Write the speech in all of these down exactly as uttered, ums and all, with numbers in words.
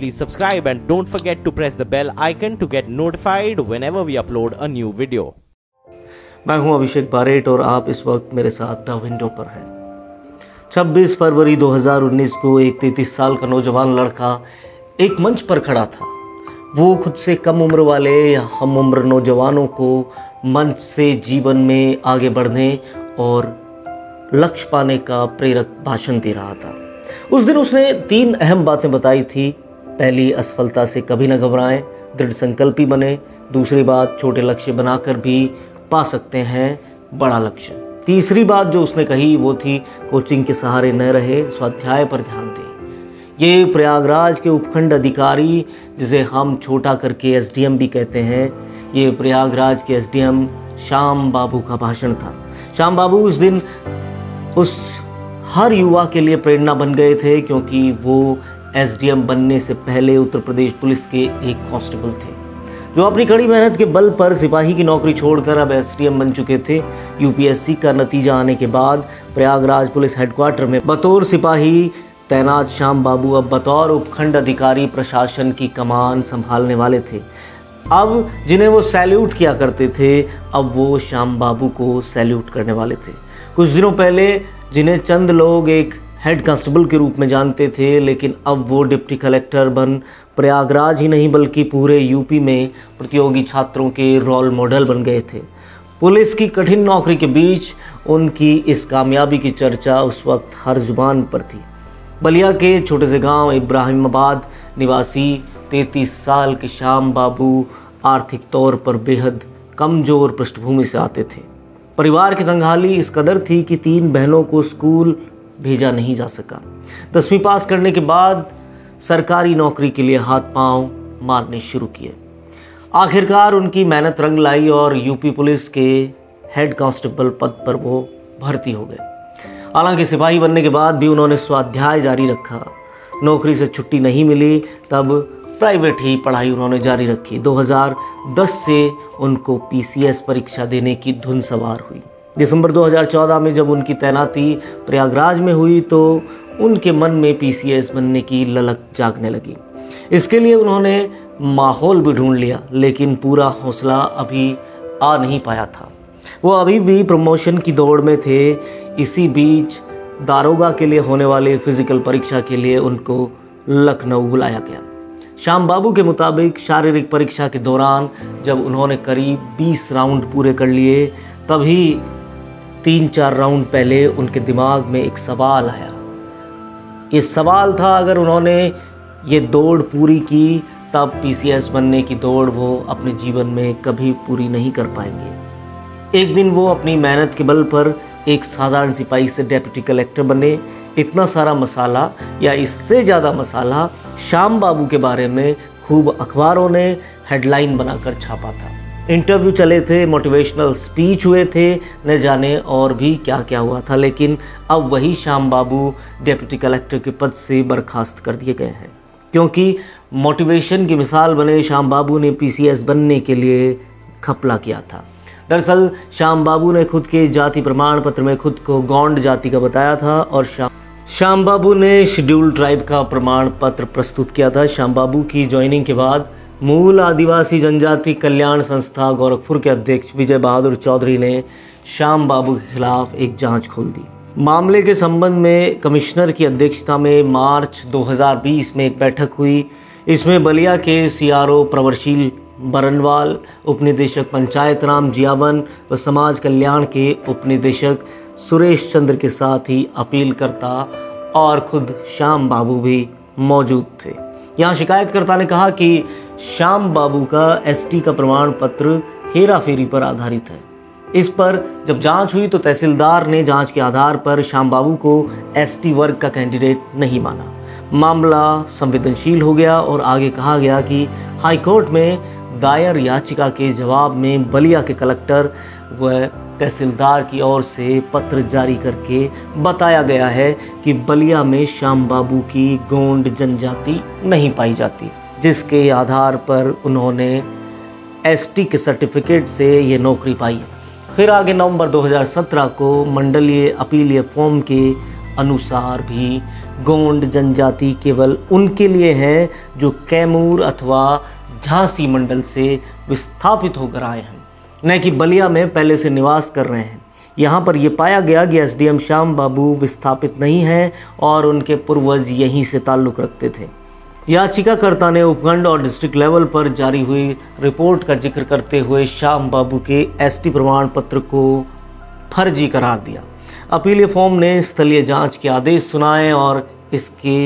please subscribe and don't forget to press the bell icon to get notified whenever we upload a new video. मैं हूं अभिषेक पारेट और आप इस वक्त मेरे साथ द विंडो पर हैं। छब्बीस फरवरी दो हज़ार उन्नीस को एक तैंतीस साल का नौजवान लड़का एक मंच पर खड़ा था। वो खुद से कम उम्र वाले या हम उम्र नौजवानों को मंच से जीवन में आगे बढ़ने और लक्ष्य पाने का प्रेरक भाषण दे रहा था। उस दिन उसने तीन अहम बातें बताई थी। पहली, असफलता से कभी न घबराएं, दृढ़ संकल्पी बने। दूसरी बात, छोटे लक्ष्य बनाकर भी पा सकते हैं बड़ा लक्ष्य। तीसरी बात जो उसने कही वो थी, कोचिंग के सहारे न रहे, स्वाध्याय पर ध्यान दें। ये प्रयागराज के उपखंड अधिकारी, जिसे हम छोटा करके एसडीएम भी कहते हैं, ये प्रयागराज के एसडीएम श्याम बाबू का भाषण था। श्याम बाबू उस दिन उस हर युवा के लिए प्रेरणा बन गए थे क्योंकि वो एसडीएम बनने से पहले उत्तर प्रदेश पुलिस के एक कांस्टेबल थे, जो अपनी कड़ी मेहनत के बल पर सिपाही की नौकरी छोड़कर अब एसडीएम बन चुके थे। यूपीएससी का नतीजा आने के बाद प्रयागराज पुलिस हेडक्वार्टर में बतौर सिपाही तैनात श्याम बाबू अब बतौर उपखंड अधिकारी प्रशासन की कमान संभालने वाले थे। अब जिन्हें वो सैल्यूट किया करते थे, अब वो श्याम बाबू को सैल्यूट करने वाले थे। कुछ दिनों पहले जिन्हें चंद लोग एक हेड कांस्टेबल के रूप में जानते थे, लेकिन अब वो डिप्टी कलेक्टर बन प्रयागराज ही नहीं बल्कि पूरे यूपी में प्रतियोगी छात्रों के रोल मॉडल बन गए थे। पुलिस की कठिन नौकरी के बीच उनकी इस कामयाबी की चर्चा उस वक्त हर जुबान पर थी। बलिया के छोटे से गांव इब्राहिमाबाद निवासी तैंतीस साल के श्याम बाबू आर्थिक तौर पर बेहद कमज़ोर पृष्ठभूमि से आते थे। परिवार की तंगहाली इस कदर थी कि तीन बहनों को स्कूल भेजा नहीं जा सका। दसवीं पास करने के बाद सरकारी नौकरी के लिए हाथ पांव मारने शुरू किए। आखिरकार उनकी मेहनत रंग लाई और यूपी पुलिस के हेड कांस्टेबल पद पर वो भर्ती हो गए। हालांकि सिपाही बनने के बाद भी उन्होंने स्वाध्याय जारी रखा। नौकरी से छुट्टी नहीं मिली तब प्राइवेट ही पढ़ाई उन्होंने जारी रखी। दो हज़ार दस से उनको पीसीएस परीक्षा देने की धुन सवार हुई। दिसंबर दो हज़ार चौदह में जब उनकी तैनाती प्रयागराज में हुई तो उनके मन में पीसीएस बनने की ललक जागने लगी। इसके लिए उन्होंने माहौल भी ढूंढ लिया, लेकिन पूरा हौसला अभी आ नहीं पाया था। वो अभी भी प्रमोशन की दौड़ में थे। इसी बीच दारोगा के लिए होने वाले फिजिकल परीक्षा के लिए उनको लखनऊ बुलाया गया। श्याम बाबू के मुताबिक शारीरिक परीक्षा के दौरान जब उन्होंने करीब बीस राउंड पूरे कर लिए, तभी तीन चार राउंड पहले उनके दिमाग में एक सवाल आया। ये सवाल था, अगर उन्होंने ये दौड़ पूरी की तब पीसीएस बनने की दौड़ वो अपने जीवन में कभी पूरी नहीं कर पाएंगे। एक दिन वो अपनी मेहनत के बल पर एक साधारण सिपाही से डेप्यूटी कलेक्टर बने। इतना सारा मसाला या इससे ज़्यादा मसाला श्याम बाबू के बारे में खूब अखबारों ने हेडलाइन बनाकर छापा था। इंटरव्यू चले थे, मोटिवेशनल स्पीच हुए थे, न जाने और भी क्या क्या हुआ था। लेकिन अब वही श्याम बाबू डेप्यूटी कलेक्टर के पद से बर्खास्त कर दिए गए हैं, क्योंकि मोटिवेशन की मिसाल बने श्याम बाबू ने पीसीएस बनने के लिए घपला किया था। दरअसल श्याम बाबू ने खुद के जाति प्रमाण पत्र में खुद को गौंड जाति का बताया था और श्याम श्याम बाबू ने शेड्यूल ट्राइब का प्रमाण पत्र प्रस्तुत किया था। श्याम बाबू की ज्वाइनिंग के बाद मूल आदिवासी जनजाति कल्याण संस्था गोरखपुर के अध्यक्ष विजय बहादुर चौधरी ने श्याम बाबू के खिलाफ एक जांच खोल दी। मामले के संबंध में कमिश्नर की अध्यक्षता में मार्च दो हज़ार बीस में एक बैठक हुई। इसमें बलिया के सीआरओ प्रवरशील बरनवाल, उपनिदेशक पंचायत राम जियावन व समाज कल्याण के उपनिदेशक सुरेश चंद्र के साथ ही अपीलकर्ता और खुद श्याम बाबू भी मौजूद थे। यहाँ शिकायतकर्ता ने कहा कि श्याम बाबू का एसटी का प्रमाण पत्र हेराफेरी पर आधारित है। इस पर जब जांच हुई तो तहसीलदार ने जांच के आधार पर श्याम बाबू को एसटी वर्ग का कैंडिडेट नहीं माना। मामला संवेदनशील हो गया और आगे कहा गया कि हाईकोर्ट में दायर याचिका के जवाब में बलिया के कलेक्टर व तहसीलदार की ओर से पत्र जारी करके बताया गया है कि बलिया में श्याम बाबू की गोंड जनजाति नहीं पाई जाती, जिसके आधार पर उन्होंने एसटी के सर्टिफिकेट से ये नौकरी पाई। फिर आगे नवंबर दो हज़ार सत्रह को मंडलीय अपीलीय फॉर्म के अनुसार भी गोंड जनजाति केवल उनके लिए है जो कैमूर अथवा झांसी मंडल से विस्थापित होकर आए हैं, न कि बलिया में पहले से निवास कर रहे हैं। यहाँ पर यह पाया गया कि एसडीएम श्याम बाबू विस्थापित नहीं हैं और उनके पूर्वज यहीं से ताल्लुक़ रखते थे। याचिकाकर्ता ने उपखंड और डिस्ट्रिक्ट लेवल पर जारी हुई रिपोर्ट का जिक्र करते हुए श्याम बाबू के एसटी प्रमाण पत्र को फर्जी करार दिया। अपीलीय फॉर्म ने स्थलीय जांच के आदेश सुनाए और इसके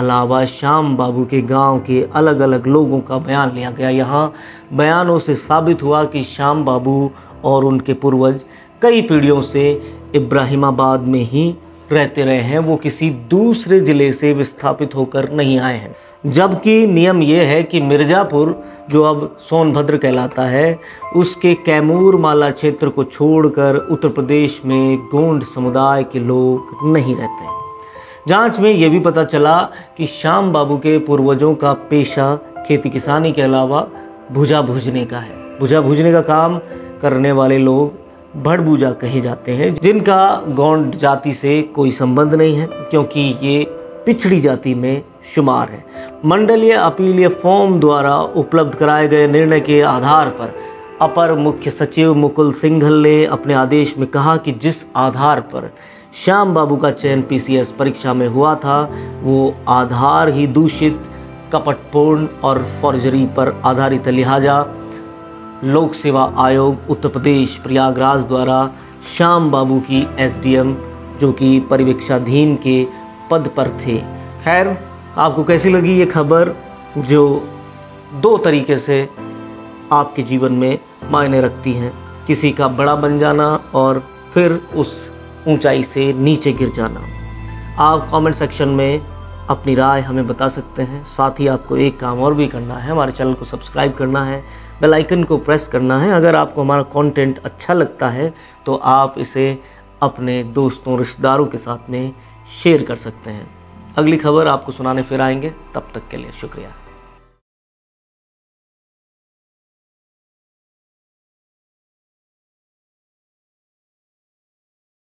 अलावा श्याम बाबू के गांव के अलग अलग लोगों का बयान लिया गया। यहाँ बयानों से साबित हुआ कि श्याम बाबू और उनके पूर्वज कई पीढ़ियों से इब्राहिमाबाद में ही रहते रहे हैं। वो किसी दूसरे ज़िले से विस्थापित होकर नहीं आए हैं, जबकि नियम ये है कि मिर्ज़ापुर जो अब सोनभद्र कहलाता है उसके कैमूर माला क्षेत्र को छोड़कर उत्तर प्रदेश में गोंड समुदाय के लोग नहीं रहते हैं। जांच में ये भी पता चला कि श्याम बाबू के पूर्वजों का पेशा खेती किसानी के अलावा भुजा भूजने का है। भुजा भूजने का काम करने वाले लोग भड़बूजा कहे जाते हैं, जिनका गोंड जाति से कोई संबंध नहीं है क्योंकि ये पिछड़ी जाति में शुमार है। मंडलीय अपीलीय फॉर्म द्वारा उपलब्ध कराए गए निर्णय के आधार पर अपर मुख्य सचिव मुकुल सिंघल ने अपने आदेश में कहा कि जिस आधार पर श्याम बाबू का चयन पीसीएस परीक्षा में हुआ था वो आधार ही दूषित, कपटपूर्ण और फॉर्जरी पर आधारित है। लिहाजा लोक सेवा आयोग उत्तर प्रदेश प्रयागराज द्वारा श्याम बाबू की एसडीएम जो कि परिवीक्षाधीन के पद पर थे। खैर, आपको कैसी लगी ये खबर जो दो तरीके से आपके जीवन में मायने रखती हैं, किसी का बड़ा बन जाना और फिर उस ऊंचाई से नीचे गिर जाना। आप कमेंट सेक्शन में अपनी राय हमें बता सकते हैं। साथ ही आपको एक काम और भी करना है, हमारे चैनल को सब्सक्राइब करना है, बेल आइकन को प्रेस करना है। अगर आपको हमारा कंटेंट अच्छा लगता है तो आप इसे अपने दोस्तों रिश्तेदारों के साथ में शेयर कर सकते हैं। अगली खबर आपको सुनाने फिर आएंगे, तब तक के लिए शुक्रिया।